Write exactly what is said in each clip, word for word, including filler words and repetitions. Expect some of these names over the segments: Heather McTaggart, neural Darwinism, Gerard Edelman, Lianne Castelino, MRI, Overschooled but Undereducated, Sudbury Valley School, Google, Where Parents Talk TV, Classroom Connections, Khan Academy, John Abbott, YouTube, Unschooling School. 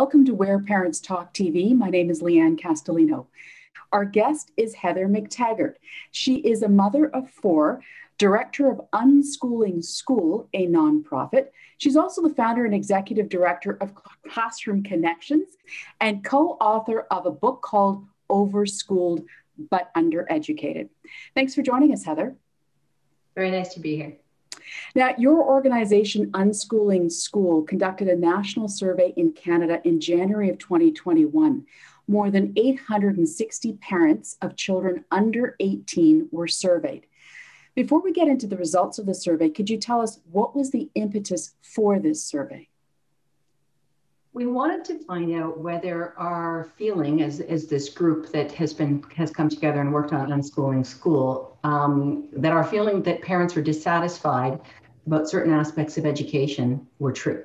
Welcome to Where Parents Talk T V. My name is Lianne Castelino. Our guest is Heather McTaggart. She is a mother of four, director of Unschooling School, a nonprofit. She's also the founder and executive director of Classroom Connections and co-author of a book called Overschooled but Undereducated. Thanks for joining us, Heather. Very nice to be here. Now, your organization, Unschooling School, conducted a national survey in Canada in January of twenty twenty-one. More than eight hundred sixty parents of children under eighteen were surveyed. Before we get into the results of the survey, could you tell us what was the impetus for this survey? We wanted to find out whether our feeling as, as this group that has been has come together and worked on Unschooling School, um, that our feeling that parents were dissatisfied about certain aspects of education were true.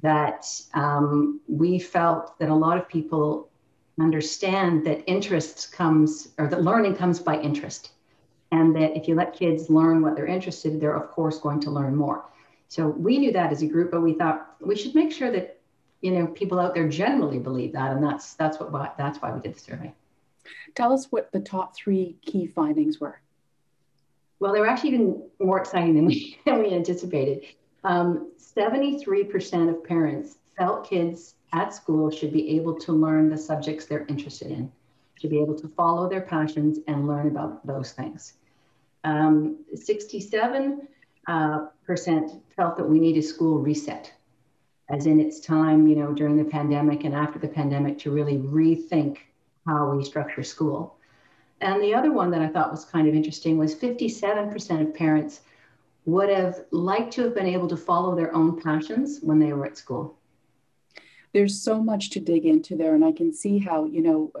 That um, we felt that a lot of people understand that interest comes, or that learning comes by interest. And that if you let kids learn what they're interested in, they're of course going to learn more. So we knew that as a group, but we thought we should make sure that you know, people out there generally believe that, and that's that's what that's why we did the survey. Tell us what the top three key findings were. Well, they were actually even more exciting than we than we anticipated. Um, seventy-three percent of parents felt kids at school should be able to learn the subjects they're interested in, to be able to follow their passions and learn about those things. Um, sixty-seven percent uh, felt that we need a school reset, as in it's time, you know, during the pandemic and after the pandemic to really rethink how we structure school. And the other one that I thought was kind of interesting was fifty-seven percent of parents would have liked to have been able to follow their own passions when they were at school. There's so much to dig into there, and I can see how, you know,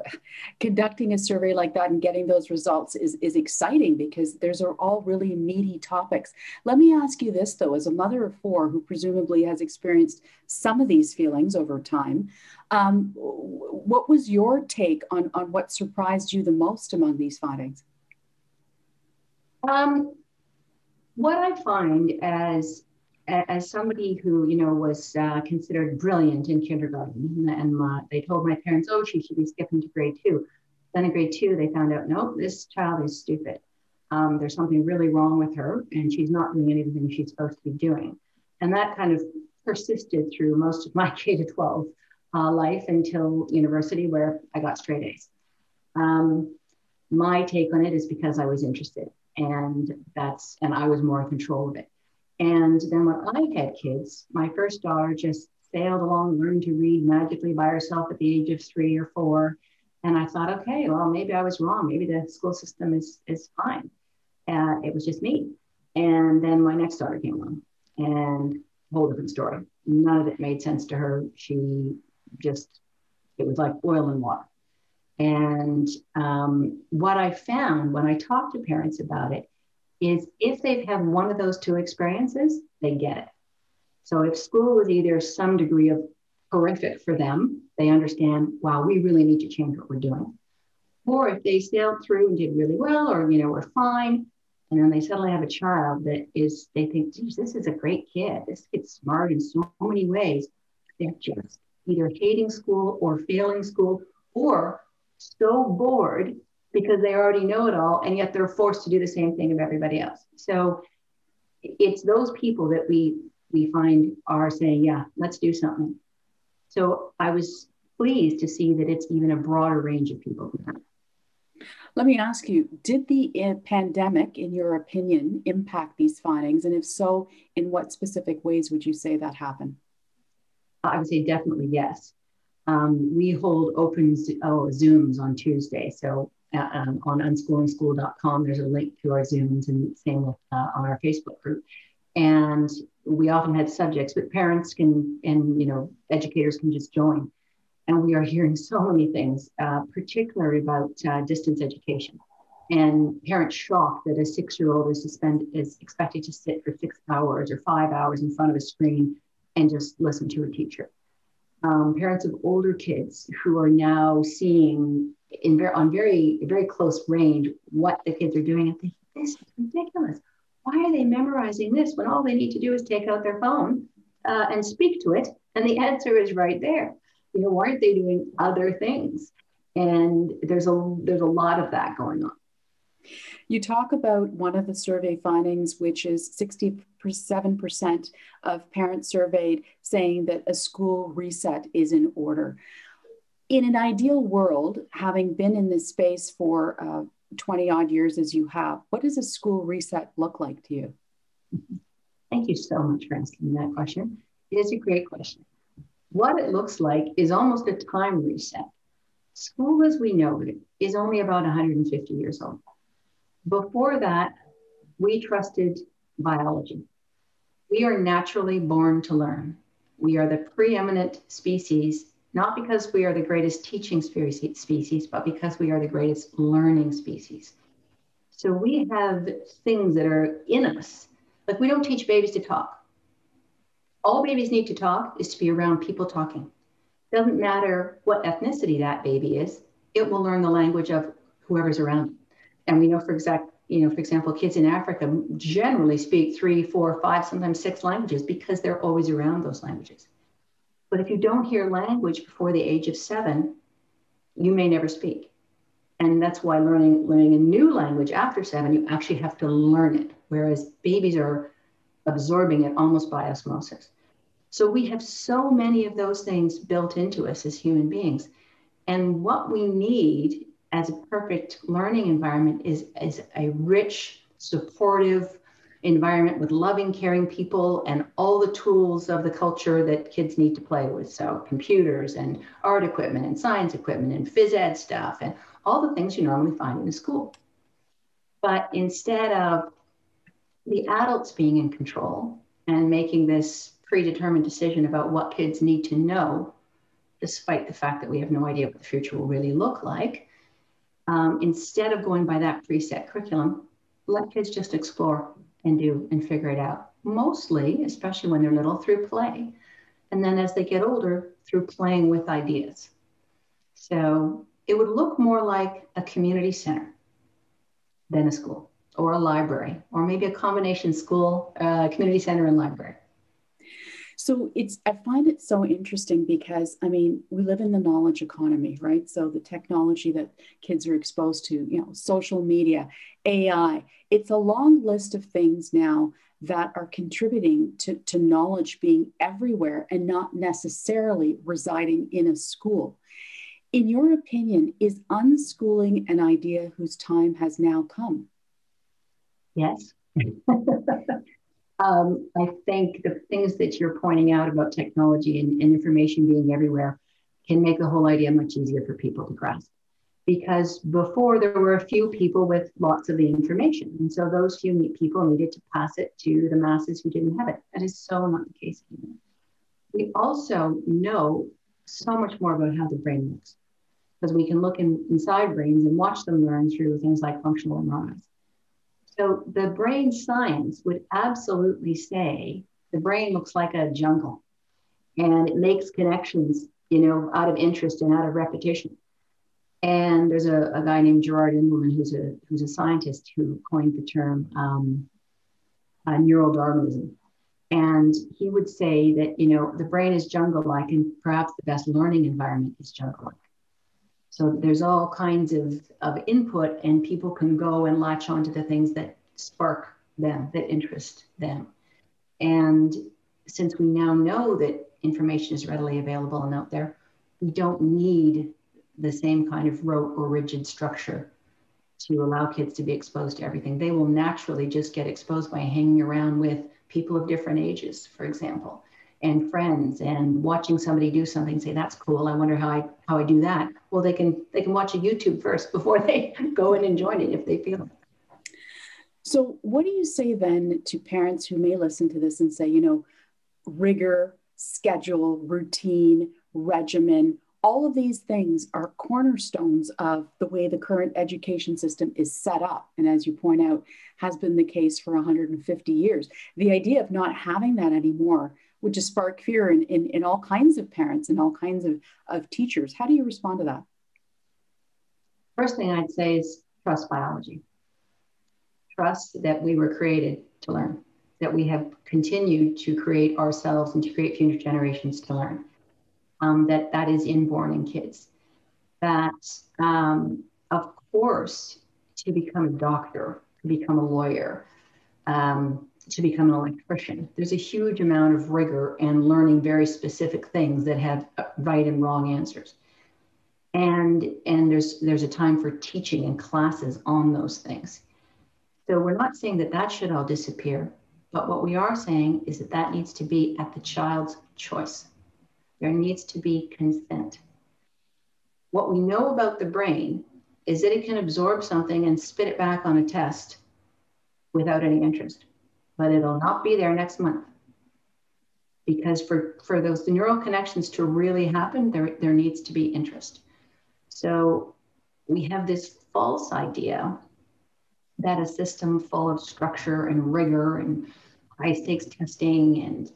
conducting a survey like that and getting those results is, is exciting, because those are all really meaty topics. Let me ask you this, though, as a mother of four who presumably has experienced some of these feelings over time, um, what was your take on, on what surprised you the most among these findings? Um, what I find as As somebody who, you know, was uh, considered brilliant in kindergarten, and my, they told my parents, oh, she should be skipping to grade two. Then in grade two, they found out, no, this child is stupid. Um, there's something really wrong with her, and she's not doing anything she's supposed to be doing. And that kind of persisted through most of my K to twelve uh, life until university, where I got straight A's. Um, my take on it is because I was interested, and that's, and I was more in control of it. And then when I had kids, my first daughter just sailed along, learned to read magically by herself at the age of three or four. And I thought, okay, well, maybe I was wrong. Maybe the school system is, is fine. Uh, it was just me. And then my next daughter came along, and whole different story. None of it made sense to her. She just, it was like oil and water. And um, what I found when I talked to parents about it is if they've had one of those two experiences, they get it. So if school was either some degree of horrific for them, they understand, wow, we really need to change what we're doing. Or if they sailed through and did really well, or, you know, we're fine, and then they suddenly have a child that is, they think, geez, this is a great kid. This kid's smart in so many ways. They're just either hating school or failing school, or so bored because they already know it all, and yet they're forced to do the same thing of everybody else. So it's those people that we we find are saying, yeah, let's do something. So I was pleased to see that it's even a broader range of people. Let me ask you, did the uh, pandemic, in your opinion, impact these findings? And if so, in what specific ways would you say that happened? I would say definitely yes. Um, we hold open oh, Zooms on Tuesday. So Uh, um, on unschooling school dot com, there's a link to our Zooms, and same with uh, on our Facebook group. And we often had subjects, but parents can, and you know, educators can just join. And we are hearing so many things, uh, particularly about uh, distance education, and parents shocked that a six-year-old is suspend is expected to sit for six hours or five hours in front of a screen and just listen to a teacher. Um, parents of older kids who are now seeing in very, on very, very close range what the kids are doing, and thinking, this is ridiculous. Why are they memorizing this when all they need to do is take out their phone uh, and speak to it, and the answer is right there? you know, why aren't they doing other things? And there's a, there's a lot of that going on. You talk about one of the survey findings, which is sixty-seven percent of parents surveyed saying that a school reset is in order. In an ideal world, having been in this space for uh, twenty odd years as you have, what does a school reset look like to you? Thank you so much for asking that question. It is a great question. What it looks like is almost a time reset. School as we know it is only about one hundred fifty years old. Before that, we trusted biology. We are naturally born to learn. We are the preeminent species, not because we are the greatest teaching species, but because we are the greatest learning species. So we have things that are in us. Like we don't teach babies to talk. All babies need to talk is to be around people talking. Doesn't matter what ethnicity that baby is, it will learn the language of whoever's around it. And we know, for exact, you know, for example, kids in Africa generally speak three, four, five, sometimes six languages because they're always around those languages. But if you don't hear language before the age of seven, you may never speak. And that's why learning, learning a new language after seven, you actually have to learn it, whereas babies are absorbing it almost by osmosis. So we have so many of those things built into us as human beings. And what we need as a perfect learning environment is, is a rich, supportive environment with loving, caring people and all the tools of the culture that kids need to play with. So computers and art equipment and science equipment and phys ed stuff and all the things you normally find in a school. But instead of the adults being in control and making this predetermined decision about what kids need to know, despite the fact that we have no idea what the future will really look like. Um, instead of going by that preset curriculum, let kids just explore and do and figure it out. Mostly, especially when they're little, through play. And then as they get older, through playing with ideas. So it would look more like a community center than a school or a library, or maybe a combination school, uh, community center and library. So it's, I find it so interesting because, I mean, we live in the knowledge economy, right? So the technology that kids are exposed to, you know, social media, A I, it's a long list of things now that are contributing to, to knowledge being everywhere and not necessarily residing in a school. In your opinion, is unschooling an idea whose time has now come? Yes. Um, I think the things that you're pointing out about technology and, and information being everywhere can make the whole idea much easier for people to grasp. Because before there were a few people with lots of the information. And so those few people needed to pass it to the masses who didn't have it. That is so not the case anymore. We also know so much more about how the brain works. Because we can look in, inside brains and watch them learn through things like functional M R Is. So the brain science would absolutely say the brain looks like a jungle and it makes connections, you know, out of interest and out of repetition. And there's a, a guy named Gerard Edelman who's a, who's a scientist who coined the term um, uh, neural Darwinism. And he would say that, you know, the brain is jungle-like and perhaps the best learning environment is jungle-like. So there's all kinds of, of input and people can go and latch onto the things that spark them, that interest them. And since we now know that information is readily available and out there, we don't need the same kind of rote or rigid structure to allow kids to be exposed to everything. They will naturally just get exposed by hanging around with people of different ages, for example, and friends, and watching somebody do something, say, that's cool, I wonder how I how I do that. Well, they can they can watch a YouTube first before they go in and join it if they feel it. So what do you say then to parents who may listen to this and say, you know, rigor, schedule, routine, regimen, all of these things are cornerstones of the way the current education system is set up. And as you point out, has been the case for one hundred fifty years. The idea of not having that anymore would just spark fear in, in, in all kinds of parents and all kinds of, of teachers. How do you respond to that? First thing I'd say is trust biology. Trust that we were created to learn, that we have continued to create ourselves and to create future generations to learn. um, that that is inborn in kids. That, um, of course, to become a doctor, to become a lawyer, um, to become an electrician, there's a huge amount of rigor and learning very specific things that have right and wrong answers. And, and there's, there's a time for teaching and classes on those things. So we're not saying that that should all disappear, but what we are saying is that that needs to be at the child's choice. There needs to be consent. What we know about the brain is that it can absorb something and spit it back on a test without any interest, but it'll not be there next month. Because for, for those the neural connections to really happen, there, there needs to be interest. So we have this false idea that a system full of structure and rigor and high stakes testing and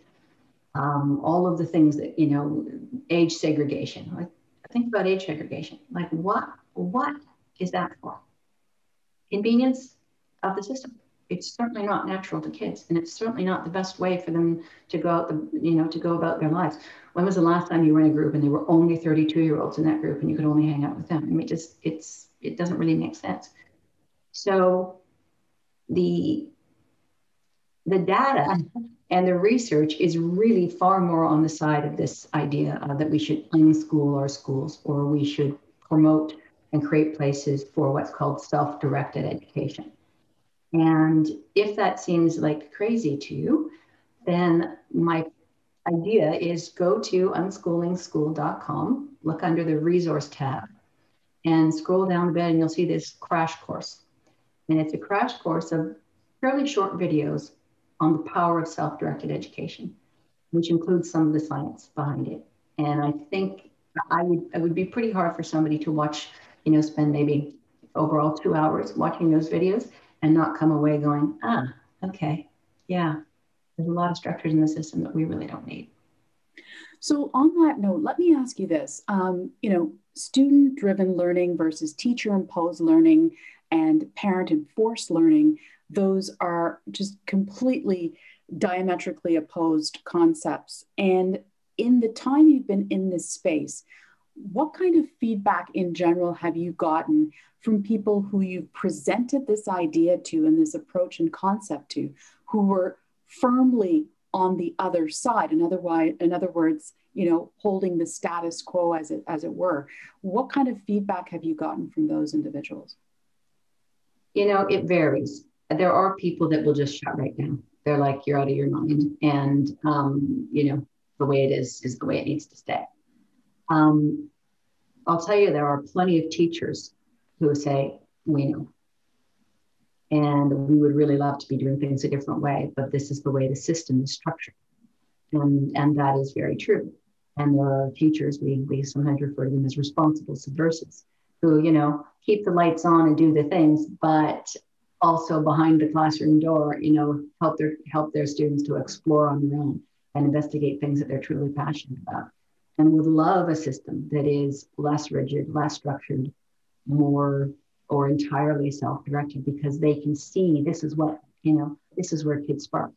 um, all of the things that, you know, age segregation, like think about age segregation, like what, what is that for? Convenience of the system. It's certainly not natural to kids, and it's certainly not the best way for them to go out the, you know, to go about their lives. When was the last time you were in a group and there were only thirty-two year olds in that group and you could only hang out with them? I mean, it just, it's, it doesn't really make sense. So the, the data and the research is really far more on the side of this idea uh, that we should unschool our schools, or we should promote and create places for what's called self-directed education. And if that seems like crazy to you, then my idea is go to unschooling school dot com, look under the resource tab, and scroll down a bit and you'll see this crash course. And it's a crash course of fairly short videos on the power of self-directed education, which includes some of the science behind it. And I think I would, it would be pretty hard for somebody to watch, you know, spend maybe overall two hours watching those videos and not come away going, ah, okay, yeah, there's a lot of structures in the system that we really don't need. So on that note, let me ask you this, um, you know, student-driven learning versus teacher-imposed learning and parent-enforced learning, those are just completely diametrically opposed concepts. And in the time you've been in this space, what kind of feedback in general have you gotten from people who you've presented this idea to and this approach and concept to, who were firmly on the other side? In other, in other words, you know, holding the status quo as it, as it were. What kind of feedback have you gotten from those individuals? You know, it varies. There are people that will just shut right down. They're like, you're out of your mind. And, um, you know, the way it is, is the way it needs to stay. Um, I'll tell you, there are plenty of teachers who say, we know, and we would really love to be doing things a different way, but this is the way the system is structured. And, and that is very true. And there are teachers, we, we sometimes refer to them as responsible subversives, who, you know, keep the lights on and do the things, but also behind the classroom door, you know, help their, help their students to explore on their own and investigate things that they're truly passionate about, and would love a system that is less rigid, less structured, more or entirely self-directed, because they can see this is what, you know, this is where kids spark.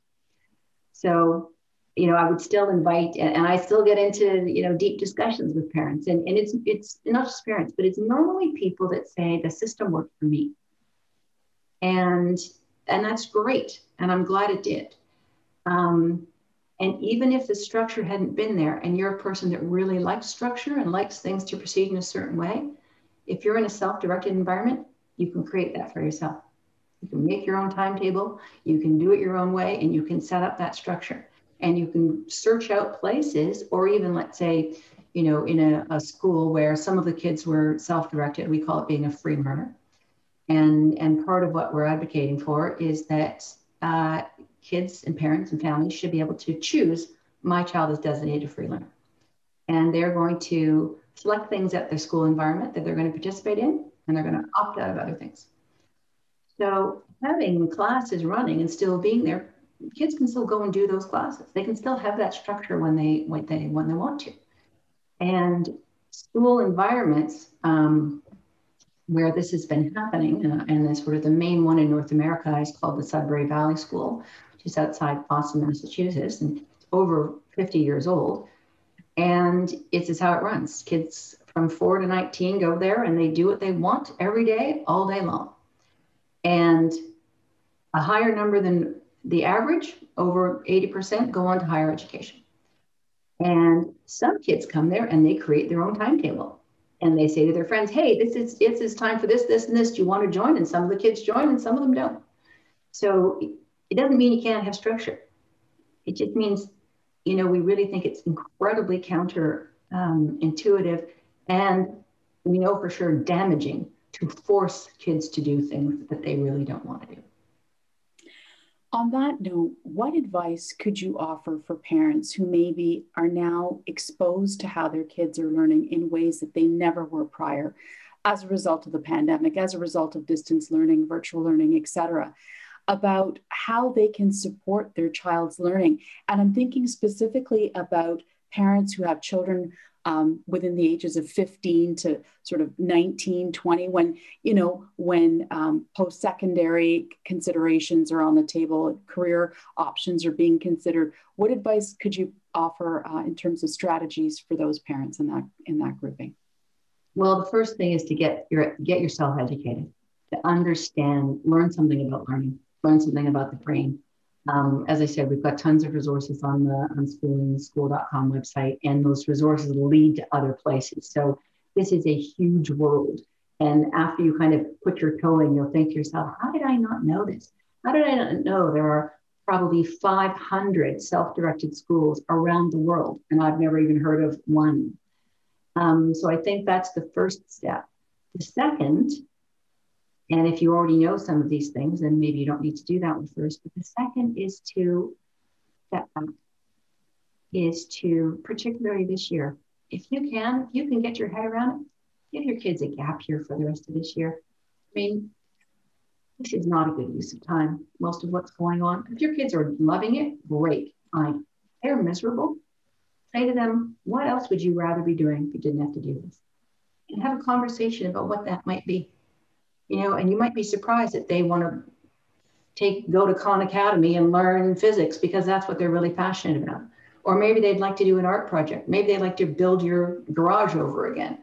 So, you know, I would still invite, and, and I still get into, you know, deep discussions with parents, and, and it's, it's not just parents, but it's normally people that say the system worked for me. And, and that's great. And I'm glad it did. Um, and even if the structure hadn't been there, and you're a person that really likes structure and likes things to proceed in a certain way, if you're in a self-directed environment, you can create that for yourself. You can make your own timetable, you can do it your own way, and you can set up that structure. And you can search out places, or even, let's say, you know, in a, a school where some of the kids were self-directed, we call it being a free learner. And, and part of what we're advocating for is that uh, kids and parents and families should be able to choose, my child is designated a free learner. And they're going to select things at their school environment that they're going to participate in, and they're going to opt out of other things. So having classes running and still being there, kids can still go and do those classes. They can still have that structure when they, when they, when they want to. And school environments um, where this has been happening, uh, and that's sort of the main one in North America, is called the Sudbury Valley School, which is outside Boston, Massachusetts, and it's over fifty years old. And it's just how it runs. Kids from four to nineteen go there and they do what they want every day, all day long. And a higher number than the average, over eighty percent, go on to higher education. And some kids come there and they create their own timetable. And they say to their friends, hey, this is, it's, it's time for this, this, and this. Do you want to join? And some of the kids join and some of them don't. So it doesn't mean you can't have structure. It just means, you know, we really think it's incredibly counter um, intuitive and we know for sure damaging to force kids to do things that they really don't want to do. On that note, what advice could you offer for parents who maybe are now exposed to how their kids are learning in ways that they never were prior as a result of the pandemic, as a result of distance learning, virtual learning, et cetera, about how they can support their child's learning? And I'm thinking specifically about parents who have children um, within the ages of fifteen to sort of nineteen, twenty, when, you know, when um, post-secondary considerations are on the table, career options are being considered. What advice could you offer uh, in terms of strategies for those parents in that, in that grouping? Well, the first thing is to get your, get yourself educated, to understand, learn something about learning, learn something about the brain. Um, as I said, we've got tons of resources on the unschooling school dot com website, and those resources lead to other places. So this is a huge world. And after you kind of put your toe in, you'll think to yourself, how did I not know this? How did I not know there are probably five hundred self-directed schools around the world, and I've never even heard of one. Um, so I think that's the first step. The second, and if you already know some of these things, then maybe you don't need to do that one first. But the second is to step back, is to, particularly this year, if you can, if you can get your head around it, give your kids a gap year for the rest of this year. I mean, this is not a good use of time, most of what's going on. If your kids are loving it, great, fine. They're miserable. Say to them, what else would you rather be doing if you didn't have to do this? And have a conversation about what that might be. You know, and you might be surprised that they want to take, go to Khan Academy and learn physics because that's what they're really passionate about. Or maybe they'd like to do an art project. Maybe they'd like to build your garage over again.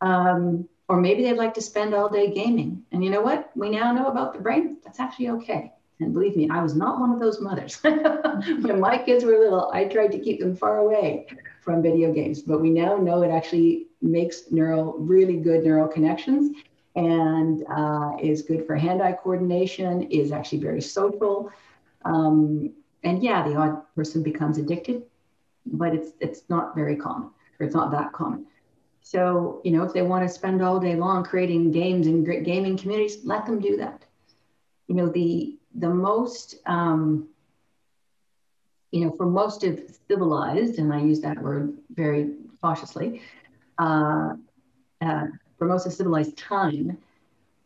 Um, or maybe they'd like to spend all day gaming. And you know what? We now know about the brain. That's actually okay. And believe me, I was not one of those mothers. When my kids were little, I tried to keep them far away from video games. But we now know it actually makes neural, really good neural connections. And uh, is good for hand-eye coordination, is actually very social. Um, and yeah, the odd person becomes addicted, but it's, it's not very common, or it's not that common. So, you know, if they want to spend all day long creating games and gaming communities, let them do that. You know, the, the most, um, you know, for most of civilized, and I use that word very cautiously, uh, uh, for most of civilized time,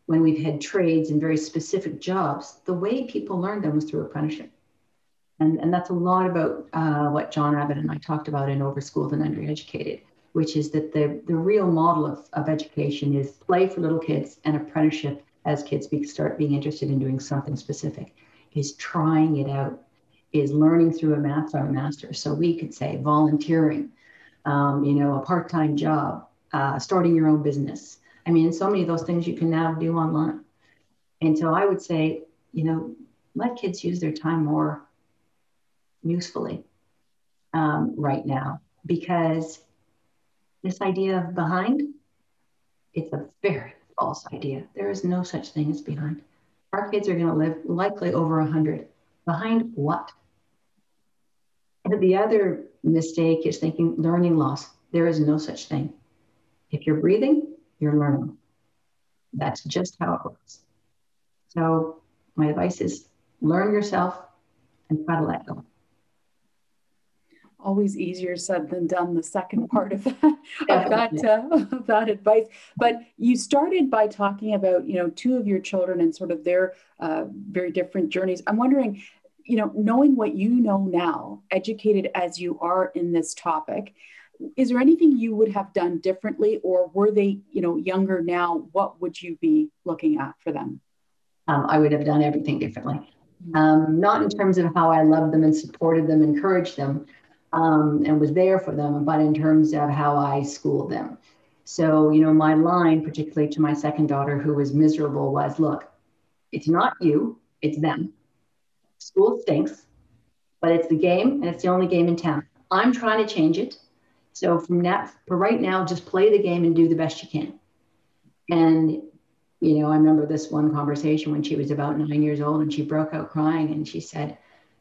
when we've had trades and very specific jobs, the way people learned them was through apprenticeship. And, and that's a lot about uh, what John Abbott and I talked about in Overschooled and Undereducated, which is that the, the real model of, of education is play for little kids and apprenticeship as kids be, start being interested in doing something specific, is trying it out, is learning through a math or a master. So we could say volunteering, um, you know, a part-time job, Uh, starting your own business. I mean, so many of those things you can now do online. And so I would say, you know, let kids use their time more usefully um, right now, because this idea of behind, it's a very false idea. There is no such thing as behind. Our kids are going to live likely over one hundred. Behind what? And the other mistake is thinking learning loss. There is no such thing. If you're breathing, you're learning. That's just how it works. So my advice is learn yourself and try to let go. Always easier said than done, the second part of that, of that, uh, of that advice. But you started by talking about, you know, two of your children and sort of their uh, very different journeys. I'm wondering, you know, knowing what you know now, educated as you are in this topic, is there anything you would have done differently, or were they, you know, younger now? What would you be looking at for them? Um, I would have done everything differently. Um, not in terms of how I loved them and supported them, encouraged them, um, and was there for them, but in terms of how I schooled them. So, you know, my line, particularly to my second daughter who was miserable, was, look, it's not you, it's them. School stinks, but it's the game, and it's the only game in town. I'm trying to change it. So from that, for right now, just play the game and do the best you can. And, you know, I remember this one conversation when she was about nine years old and she broke out crying and she said,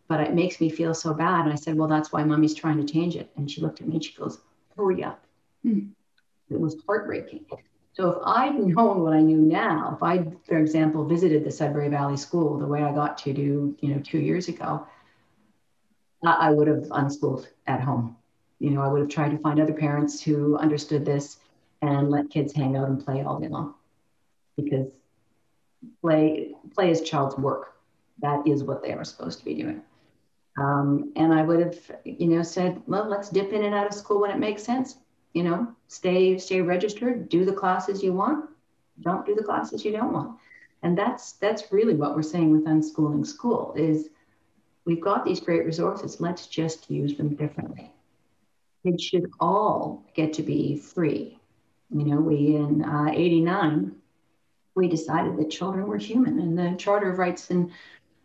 but it makes me feel so bad. And I said, well, that's why mommy's trying to change it. And she looked at me and she goes, hurry up. Hmm. It was heartbreaking. So if I'd known what I knew now, if I, for example, visited the Sudbury Valley School the way I got to do, you know, two years ago, I would have unschooled at home. You know, I would have tried to find other parents who understood this and let kids hang out and play all day long, because play, play is child's work. That is what they are supposed to be doing. Um, and I would have, you know, said, well, let's dip in and out of school when it makes sense. You know, stay, stay registered, do the classes you want, don't do the classes you don't want. And that's, that's really what we're saying with Unschooling School is we've got these great resources. Let's just use them differently. Kids should all get to be free. You know, we in uh, eighty-nine, we decided that children were human, and the Charter of Rights and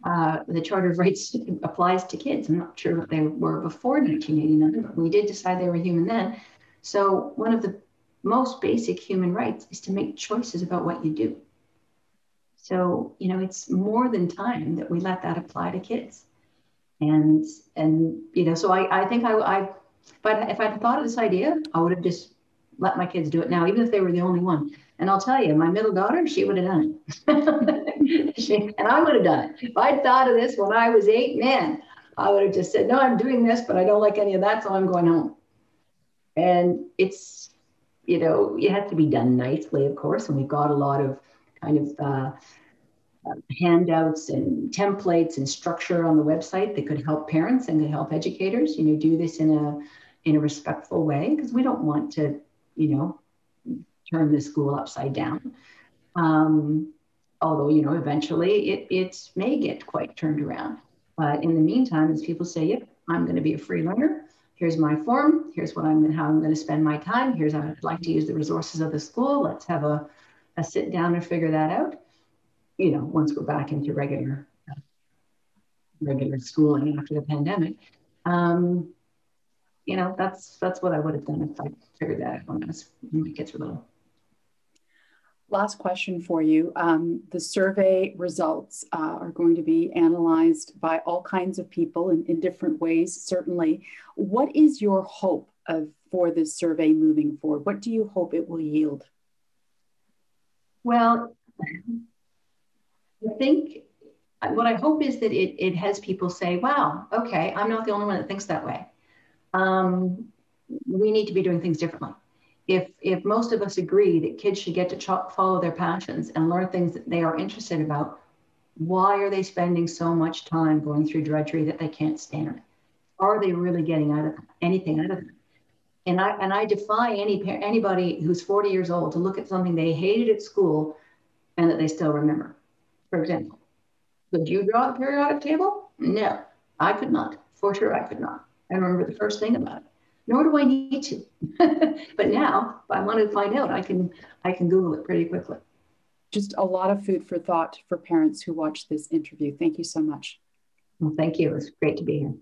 uh, the Charter of Rights applies to kids. I'm not sure what they were before nineteen eighty-nine, but we did decide they were human then. So one of the most basic human rights is to make choices about what you do. So, you know, it's more than time that we let that apply to kids. And, and you know, so I, I think I, I if, I'd, if I'd thought of this idea, I would have just let my kids do it now, even if they were the only one. And I'll tell you, my middle daughter, she would have done it. she, and I would have done it. If I'd thought of this when I was eight, man, I would have just said, no, I'm doing this, but I don't like any of that, so I'm going home. And it's, you know, it has to be done nicely, of course. And we've got a lot of kind of uh, handouts and templates and structure on the website that could help parents and could help educators, you know, do this in a, in a respectful way, because we don't want to, you know, turn the school upside down. Um, although, you know, eventually it, it may get quite turned around. But in the meantime, as people say, yep, I'm going to be a free learner. Here's my form, here's what I'm, how I'm going to spend my time, here's how I'd like to use the resources of the school, let's have a, a sit down and figure that out, you know, once we're back into regular, uh, regular schooling after the pandemic. Um, you know, that's, that's what I would have done if I figured that out when I was, when my kids were little. Last question for you. Um, the survey results uh, are going to be analyzed by all kinds of people in, in different ways, certainly. What is your hope of, for this survey moving forward? What do you hope it will yield? Well, I think what I hope is that it, it has people say, wow, okay, I'm not the only one that thinks that way. Um, we need to be doing things differently. If, if most of us agree that kids should get to ch- follow their passions and learn things that they are interested about, why are they spending so much time going through drudgery that they can't stand? Are they really getting out of anything out of it? And I, and I defy any anybody who's forty years old to look at something they hated at school and that they still remember. For example, could you draw a periodic table? No, I could not. For sure, I could not. I remember the first thing about it. Nor do I need to, but now if I want to find out, I can, I can Google it pretty quickly. Just a lot of food for thought for parents who watch this interview. Thank you so much. Well, thank you. It was great to be here.